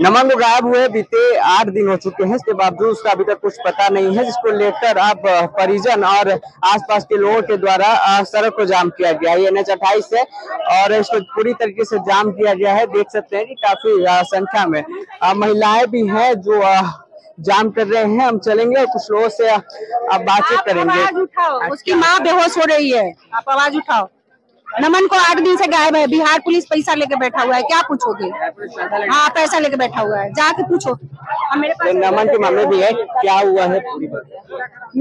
नमन लोग गायब हुए बीते 8 दिन हो चुके हैं, इसके बावजूद उसका अभी तक कुछ पता नहीं है, जिसको लेकर अब परिजन और आसपास के लोगों के द्वारा सड़क को जाम किया गया है। NH 28 है और इसको पूरी तरीके से जाम किया गया है। देख सकते हैं कि काफी संख्या में महिलाएं भी हैं जो जाम कर रहे हैं। हम चलेंगे और कुछ लोगों से अब बातचीत करेंगे। उसकी माँ बेहोश हो रही है, आप आवाज उठाओ। नमन को 8 दिन से गायब है। बिहार पुलिस पैसा लेके बैठा हुआ है, क्या पूछोगे? हाँ, पैसा लेके बैठा हुआ है, जाके पूछो। तो नमन के मामले भी है, क्या हुआ है?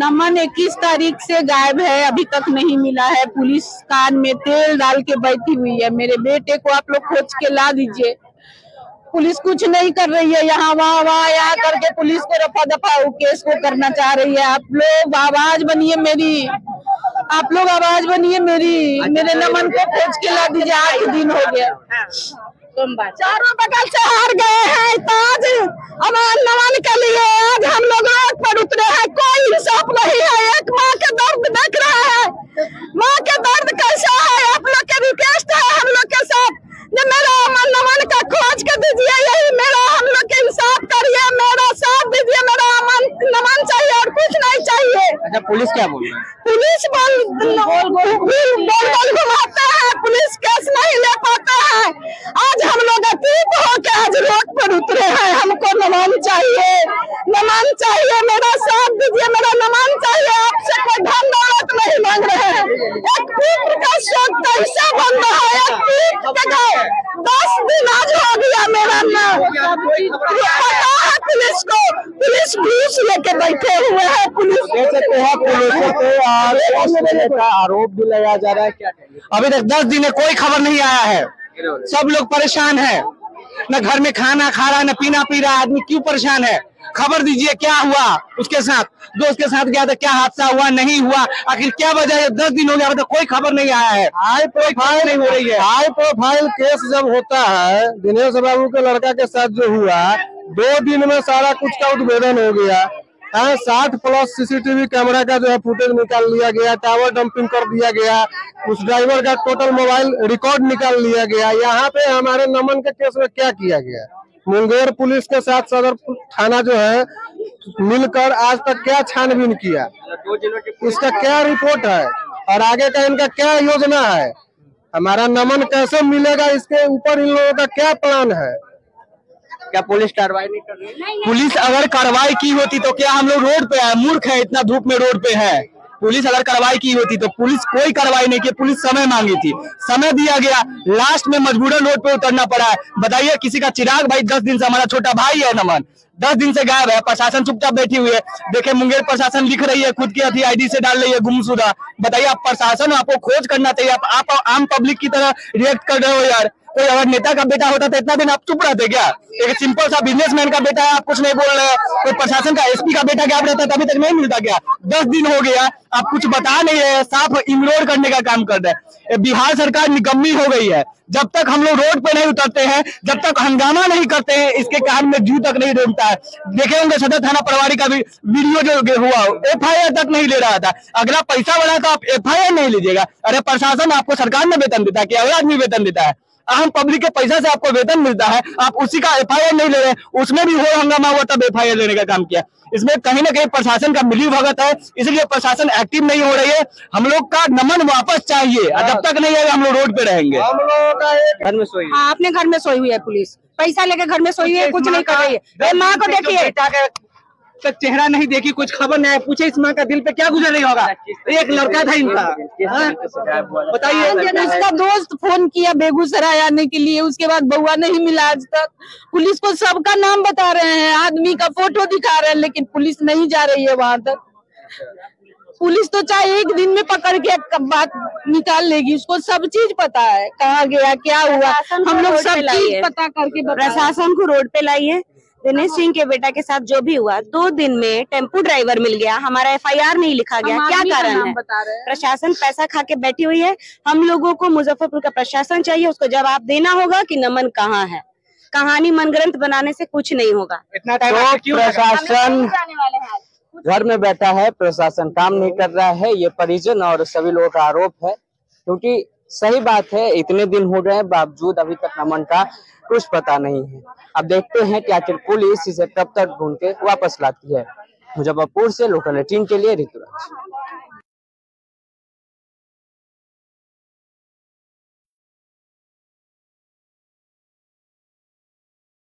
नमन 21 तारीख से गायब है, अभी तक नहीं मिला है। पुलिस कान में तेल डाल के बैठी हुई है। मेरे बेटे को आप लोग खोज के ला दीजिए। पुलिस कुछ नहीं कर रही है, यहाँ वहाँ करके पुलिस को रफा दफा केस को करना चाह रही है। आप लोग आवाज बनिए मेरी, आप लोग आवाज बनिए मेरी। मेरे नमन को खोज के ला दीजिए, 8 दिन हो गया। चारों बगल से हार गए हैं ताज अमान नमन के लिए। आज हम लोग रोड पर उतरे हैं, कोई इंसाफ नहीं है। एक माँ के दर्द देख रहे हैं, माँ के दर्द कैसा है। आप लोग के रिक्वेस्ट है हम लोग के साथ, मेरा अमन नमन का खोज कर दीजिए। यही मेरा, हम लोग के इंसाफ करिए, मेरा साथ दीजिए, मेरा अमन नमन चाहिए और कुछ नहीं चाहिए। अच्छा, पुलिस क्या बोल रही है? पुलिस बोल घुमाता है, पुलिस केस नहीं ले पाता है। आज हम लोग अतीत होकर आज रोड पर उतरे हैं। हमको नमन चाहिए, नमन चाहिए, मेरा साथ दीजिए, मेरा नमन चाहिए। आपसे कोई धन दौलत नहीं मांग रहे हैं। एक पुत्र का शोक कैसा बन रहा है, एक पुत्र जगह 10 दिन आज हो गया। मेरा पता है पुलिस को, पुलिस घूस लेके बैठे हुए है। पुलिस का आरोप भी लगाया जा रहा है, क्या? अभी तक 10 दिन में कोई खबर नहीं आया है। सब लोग परेशान है, न घर में खाना खा रहा है, न पीना पी रहा है। आदमी क्यों परेशान है? खबर दीजिए, क्या हुआ उसके साथ? दोस्त के साथ गया था, क्या हादसा हुआ, नहीं हुआ, आखिर क्या वजह है? 10 दिन हो गया, मतलब कोई खबर नहीं आया है। हाई प्रोफाइल नहीं हो रही है। हाई प्रोफाइल केस जब होता है, दिनेश बाबू के लड़का के साथ जो हुआ, 2 दिन में सारा कुछ का उद्भेदन हो गया। 60+ CCTV कैमरा का जो है फुटेज निकाल लिया गया, टावर डंपिंग कर दिया गया, उस ड्राइवर का टोटल मोबाइल रिकॉर्ड निकाल लिया गया। यहाँ पे हमारे नमन के केस में क्या किया गया? मुंगेर पुलिस के साथ सदर थाना जो है मिलकर आज तक क्या छानबीन किया, इसका क्या रिपोर्ट है और आगे का इनका क्या योजना है? हमारा नमन कैसे मिलेगा, इसके ऊपर इन लोगों का क्या प्लान है? क्या पुलिस कार्रवाई नहीं कर रही? पुलिस अगर कार्रवाई की होती तो क्या हम लोग रोड पे है? मूर्ख है, इतना धूप में रोड पे है। पुलिस अगर कार्रवाई की होती तो पुलिस कोई कार्रवाई नहीं की। पुलिस समय मांगी थी, समय दिया गया, लास्ट में मजबूरन रोड पे उतरना पड़ा है। बताइए, किसी का चिराग भाई 10 दिन से, हमारा छोटा भाई है नमन, 10 दिन से गायब है। प्रशासन चुपचाप बैठी हुई है। देखे, मुंगेर प्रशासन लिख रही है, खुद की अभी ID से डाल रही है गुमशुदा। बताइए, आप प्रशासन, आपको खोज करना चाहिए। आप आम पब्लिक की तरह रिएक्ट कर रहे हो यार। कोई अगर नेता का बेटा होता तो इतना दिन आप चुप रहते क्या? एक सिंपल सा बिजनेसमैन का बेटा है, आप कुछ नहीं बोल रहे हैं। कोई प्रशासन का SP का बेटा गायब रहता तभी तक नहीं मिलता क्या? 10 दिन हो गया, आप कुछ बता नहीं रहे, साफ इग्नोर करने का काम कर रहे हैं। बिहार सरकार निकम्मी हो गई है। जब तक हम लोग रोड पे नहीं उतरते हैं, जब तक हंगामा नहीं करते हैं, इसके कान में जू तक नहीं रेंगता है। देखे होंगे सदर थाना पटवारी का वीडियो जो हुआ, FIR तक नहीं ले रहा था। अगला पैसा बढ़ा तो आप FIR नहीं लीजिएगा। अरे प्रशासन, आपको सरकार ने वेतन देता है कि अगला आदमी वेतन देता है? आम पब्लिक के पैसा से आपको वेतन मिलता है, आप उसी का FIR नहीं ले रहे। उसमें भी हो हंगामा हुआ तब FIR लेने का काम किया। इसमें कहीं ना कहीं प्रशासन का मिलीभगत है, इसलिए प्रशासन एक्टिव नहीं हो रही है। हम लोग का नमन वापस चाहिए। जब तक नहीं आएगा हम लोग रोड पे रहेंगे। हम लोगों का घर में सोई, आपने घर में सोई हुई है, पुलिस पैसा लेके घर में सोई है, कुछ नहीं कर रही है। माँ को देखिए, चेहरा नहीं देखी, कुछ खबर नहीं है। पूछे इस माँ का दिल पे क्या गुजर रही होगा? एक लड़का था इनका, बताइए। उसका दोस्त फोन किया बेगूसराय आने के लिए, उसके बाद बउआ नहीं मिला आज तक। पुलिस को सबका नाम बता रहे हैं, आदमी का फोटो दिखा रहे हैं, लेकिन पुलिस नहीं जा रही है वहाँ तक। पुलिस तो चाहे 1 दिन में पकड़ के बात निकाल लेगी, उसको सब चीज पता है, कहाँ गया, क्या हुआ। हम लोग सब चीज पता करके प्रशासन को रोड पे लाई है। दिनेश सिंह के बेटा के साथ जो भी हुआ, 2 दिन में टेम्पो ड्राइवर मिल गया, हमारा FIR नहीं लिखा गया, क्या कारण है? प्रशासन पैसा खा के बैठी हुई है। हम लोगों को मुजफ्फरपुर का प्रशासन चाहिए, उसको जवाब देना होगा कि नमन कहाँ है। कहानी मनगढ़ंत बनाने से कुछ नहीं होगा। इतना टाइम क्यों? प्रशासन घर में बैठा है, प्रशासन काम नहीं कर रहा है, ये परिजन और सभी लोगों का आरोप है। क्योंकि सही बात है, इतने दिन हो गए बावजूद अभी तक नमन का कुछ पता नहीं है। अब देखते हैं कि आखिर पुलिस इसे कब तक ढूंढ के वापस लाती है। मुजफ्फरपुर से लोकल 18 के लिए ऋतुराज।